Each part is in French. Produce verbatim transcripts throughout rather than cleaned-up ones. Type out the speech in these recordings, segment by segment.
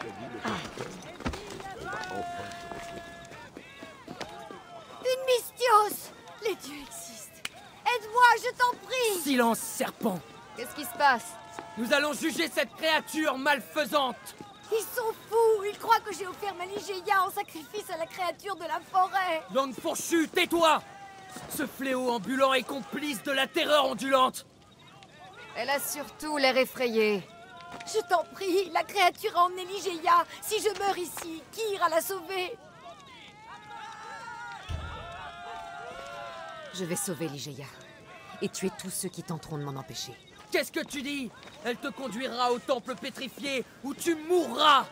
Une Misthios! Les dieux existent. Aide-moi, je t'en prie. Silence, serpent. Qu'est-ce qui se passe? Nous allons juger cette créature malfaisante. Ils sont fous. Ils croient que j'ai offert ma Ligeia en sacrifice à la créature de la forêt. Langue fourchue, tais-toi. Ce fléau ambulant est complice de la terreur ondulante. Elle a surtout l'air effrayée. Je t'en prie, la créature a emmené Ligeia. Si je meurs ici, qui ira la sauver? Je vais sauver Ligeia et tuer tous ceux qui tenteront de m'en empêcher. Qu'est-ce que tu dis? Elle te conduira au temple pétrifié où tu mourras.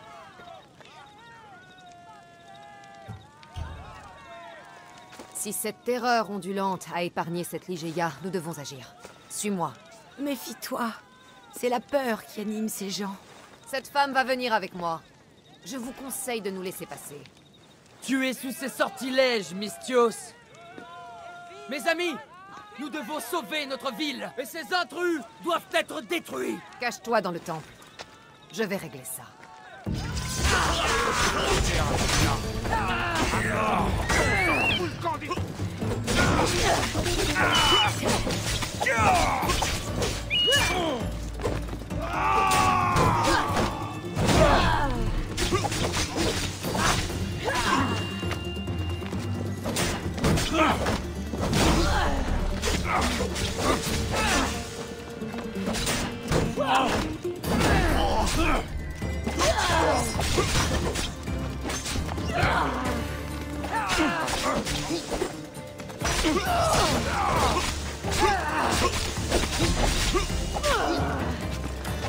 Si cette terreur ondulante a épargné cette Ligeia, nous devons agir. Suis-moi. Méfie-toi. C'est la peur qui anime ces gens. Cette femme va venir avec moi. Je vous conseille de nous laisser passer. Tu es sous ses sortilèges, Misthios. Mes amis, nous devons sauver notre ville. Et ces intrus doivent être détruits. Cache-toi dans le temple. Je vais régler ça.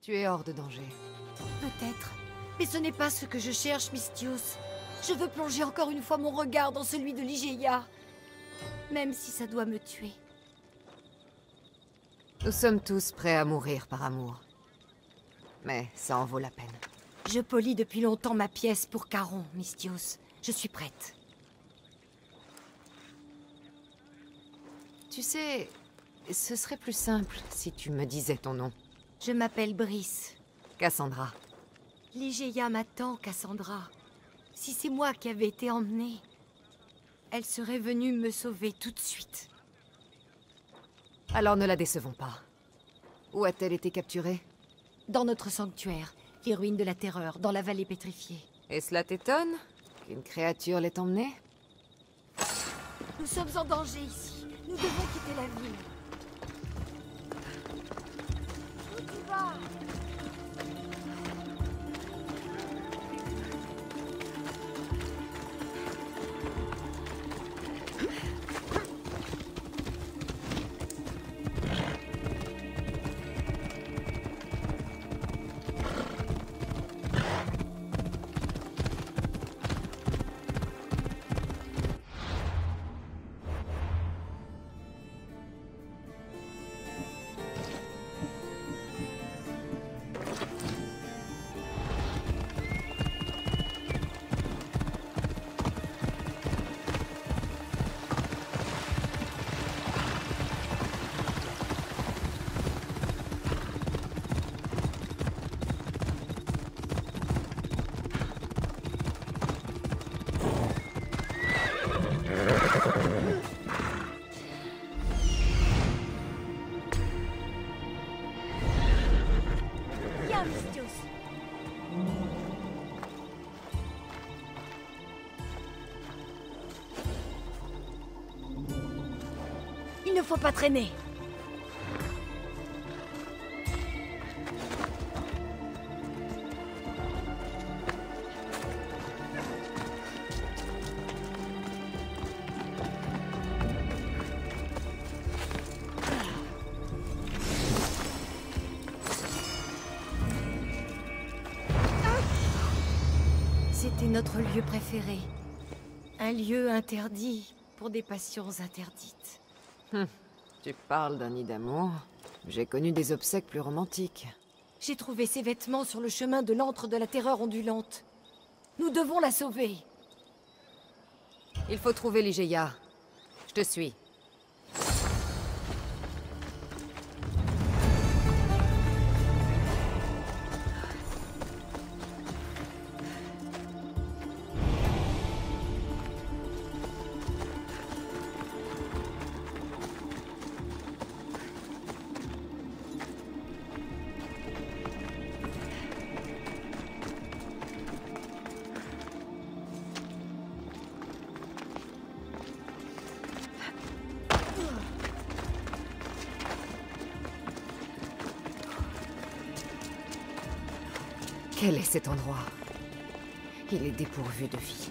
Tu es hors de danger. Peut-être, mais ce n'est pas ce que je cherche, Misthios. Je veux plonger encore une fois mon regard dans celui de Ligeia, même si ça doit me tuer. Nous sommes tous prêts à mourir par amour. Mais ça en vaut la peine. Je polis depuis longtemps ma pièce pour Caron, Misthios. Je suis prête. Tu sais, ce serait plus simple si tu me disais ton nom. Je m'appelle Bryce. Cassandra. Ligeia m'attend, Cassandra. Si c'est moi qui avais été emmenée, elle serait venue me sauver tout de suite. Alors ne la décevons pas. Où a-t-elle été capturée? Dans notre sanctuaire, les ruines de la terreur, dans la vallée pétrifiée. Et cela t'étonne qu'une créature l'ait emmenée? Nous sommes en danger ici. Nous devons quitter la ville. Hola, Misthios. Il ne faut pas traîner. Notre lieu préféré. Un lieu interdit pour des passions interdites. Hum, tu parles d'un nid d'amour. J'ai connu des obsèques plus romantiques. J'ai trouvé ses vêtements sur le chemin de l'antre de la terreur ondulante. Nous devons la sauver. Il faut trouver Ligeia. Je te suis. Quel est cet endroit? Il est dépourvu de vie.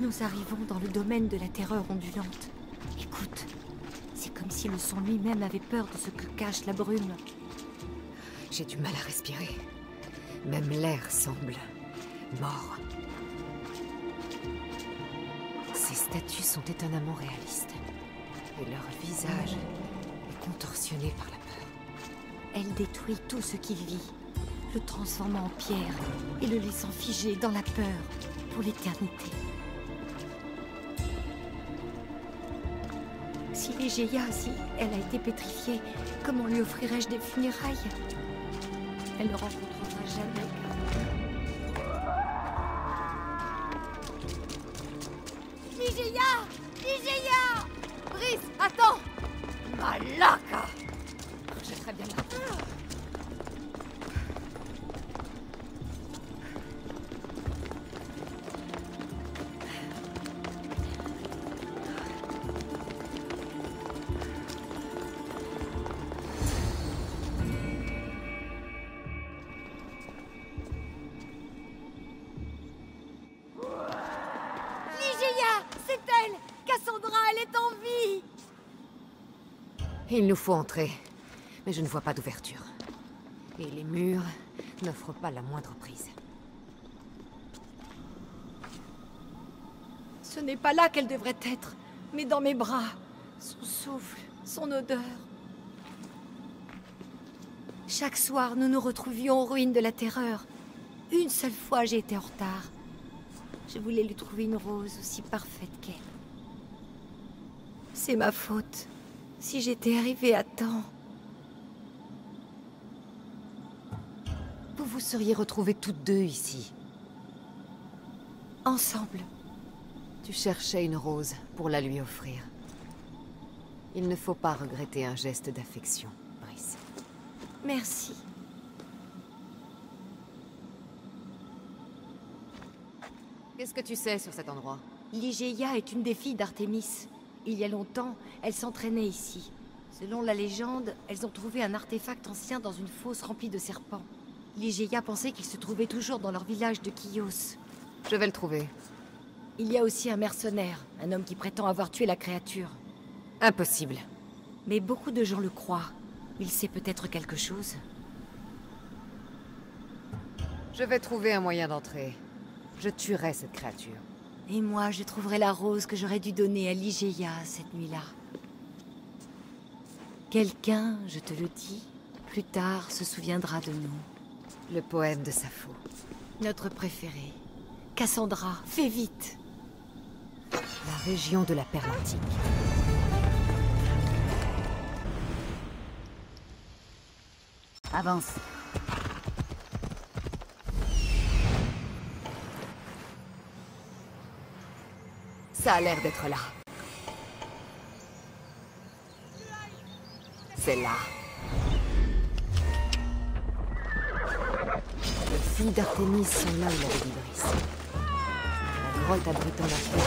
Nous arrivons dans le domaine de la terreur ondulante. Écoute, c'est comme si le son lui-même avait peur de ce que cache la brume. J'ai du mal à respirer. Même l'air semble mort. Ces statues sont étonnamment réalistes. Et leur visage est contorsionné par la peur. Elle détruit tout ce qui vit. Le transformant en pierre et le laissant figé dans la peur pour l'éternité. Si Ligeia, si elle a été pétrifiée, comment lui offrirais-je des funérailles? Elle ne rencontrera jamais. Ligeia! Ligeia! Brice, attends! Malaka! Je serai bien là. Il nous faut entrer, mais je ne vois pas d'ouverture. Et les murs n'offrent pas la moindre prise. Ce n'est pas là qu'elle devrait être, mais dans mes bras. Son souffle, son odeur. Chaque soir, nous nous retrouvions aux ruines de la terreur. Une seule fois, j'ai été en retard. Je voulais lui trouver une rose aussi parfaite qu'elle. C'est ma faute. Si j'étais arrivée à temps... Vous vous seriez retrouvées toutes deux ici. Ensemble. Tu cherchais une rose pour la lui offrir. Il ne faut pas regretter un geste d'affection, Bryce. Merci. Qu'est-ce que tu sais sur cet endroit? Ligeia est une des filles d'Artémis. Il y a longtemps, elles s'entraînaient ici. Selon la légende, elles ont trouvé un artefact ancien dans une fosse remplie de serpents. Ligeia pensait qu'ils se trouvaient toujours dans leur village de Kyos. Je vais le trouver. Il y a aussi un mercenaire, un homme qui prétend avoir tué la créature. Impossible. Mais beaucoup de gens le croient. Il sait peut-être quelque chose. Je vais trouver un moyen d'entrer. Je tuerai cette créature. Et moi, je trouverai la rose que j'aurais dû donner à Ligeia cette nuit-là. Quelqu'un, je te le dis, plus tard se souviendra de nous. Le poème de Sappho. Notre préférée. Cassandra, fais vite! La région de la Perlatique. Avance. Ça a l'air d'être là. C'est là. filles d'Artémis sont là où la Belibris. La grotte abritant la forêt.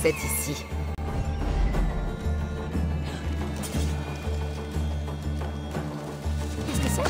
C'est ici. Qu'est-ce que c'est?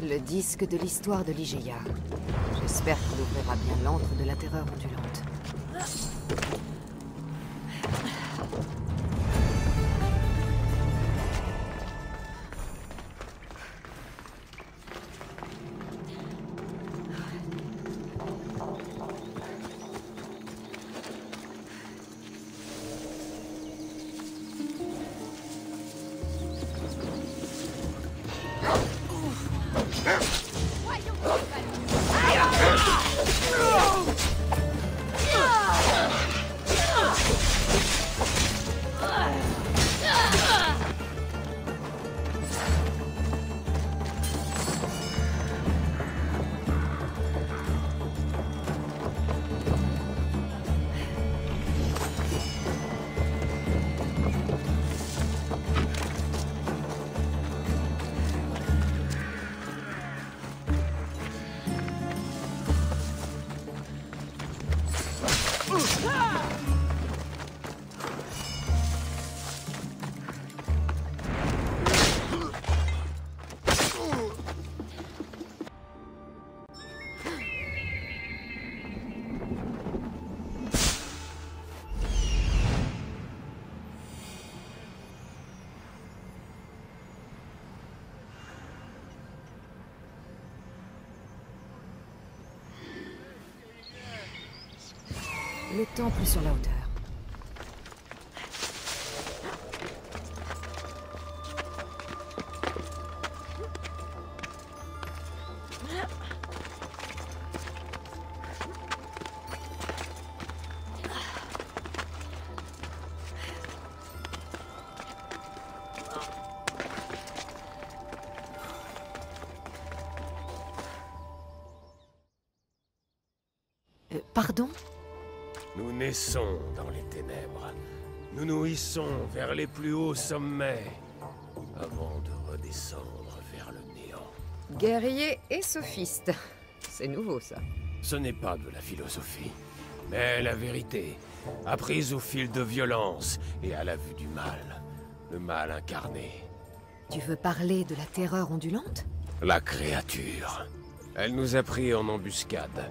Le disque de l'histoire de Ligeia. J'espère qu'il ouvrira bien l'antre de la terreur ondulante. Le temple sur la hauteur. Pardon? Nous naissons dans les ténèbres. Nous nous hissons vers les plus hauts sommets, avant de redescendre vers le néant. Guerrier et sophiste. C'est nouveau, ça. Ce n'est pas de la philosophie, mais la vérité, apprise au fil de violence et à la vue du mal, le mal incarné. Tu veux parler de la terreur ondulante? La créature. Elle nous a pris en embuscade,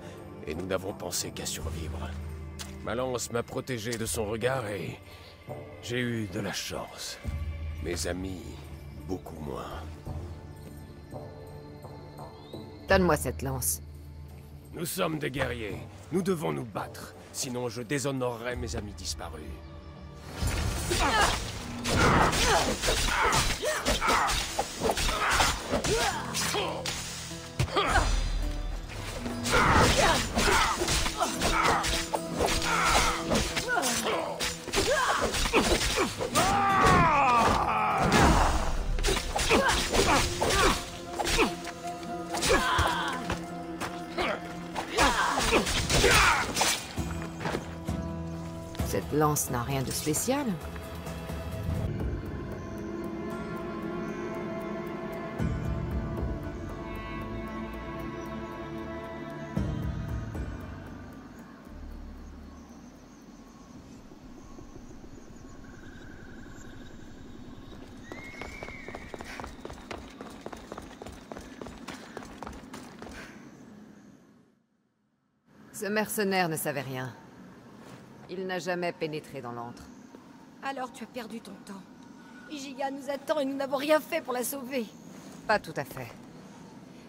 et nous n'avons pensé qu'à survivre. Ma lance m'a protégé de son regard et... j'ai eu de la chance. Mes amis, beaucoup moins. Donne-moi cette lance. Nous sommes des guerriers. Nous devons nous battre. Sinon, je déshonorerai mes amis disparus. Cette lance n'a rien de spécial. Ce mercenaire ne savait rien. Il n'a jamais pénétré dans l'antre. Alors tu as perdu ton temps. Hygieia nous attend et nous n'avons rien fait pour la sauver. Pas tout à fait.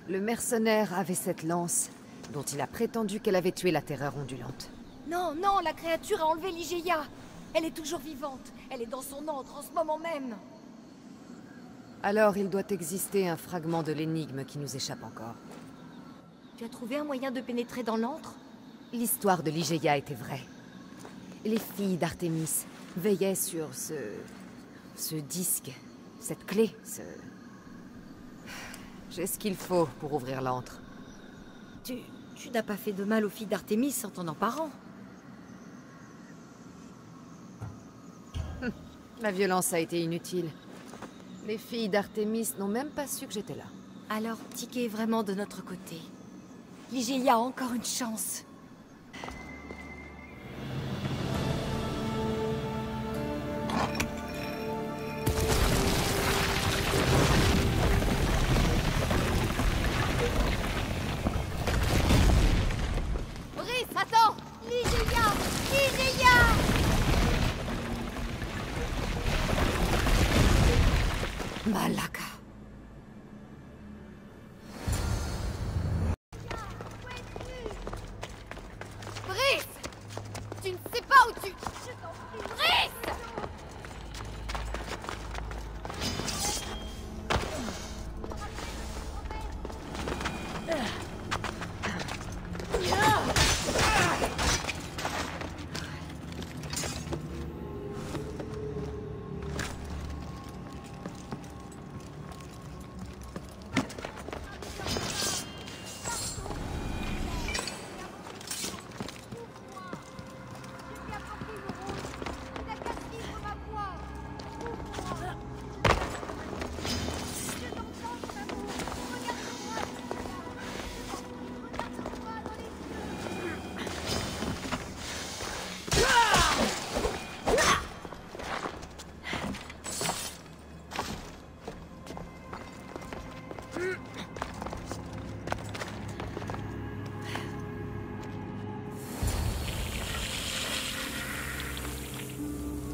Le mercenaire avait cette lance dont il a prétendu qu'elle avait tué la terreur ondulante. Non, non, la créature a enlevé Ligeia. Elle est toujours vivante. Elle est dans son antre en ce moment même. Alors il doit exister un fragment de l'énigme qui nous échappe encore. Tu as trouvé un moyen de pénétrer dans l'antre ? L'histoire de Ligeia était vraie. Les filles d'Artémis veillaient sur ce... ce disque, cette clé, ce... J'ai ce qu'il faut pour ouvrir l'antre. Tu... tu n'as pas fait de mal aux filles d'Artémis en t'en emparant. La violence a été inutile. Les filles d'Artémis n'ont même pas su que j'étais là. Alors Tike est vraiment de notre côté. Ligeia a encore une chance.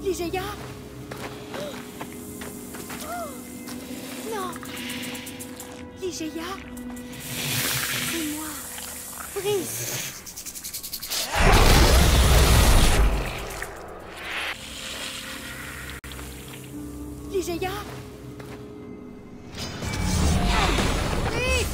Ligeia ? Non ! Ligeia ? C'est moi, Bryce ! Ligeia ? Hey!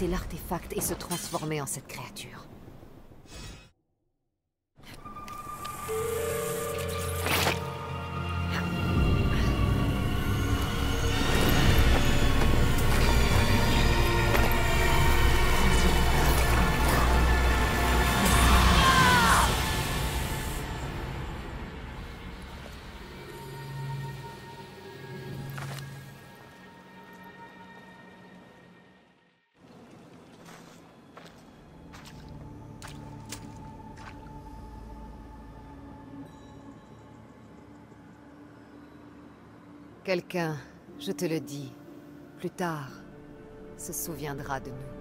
L'artefact et se transformer en cette créature. Quelqu'un, je te le dis, plus tard, se souviendra de nous.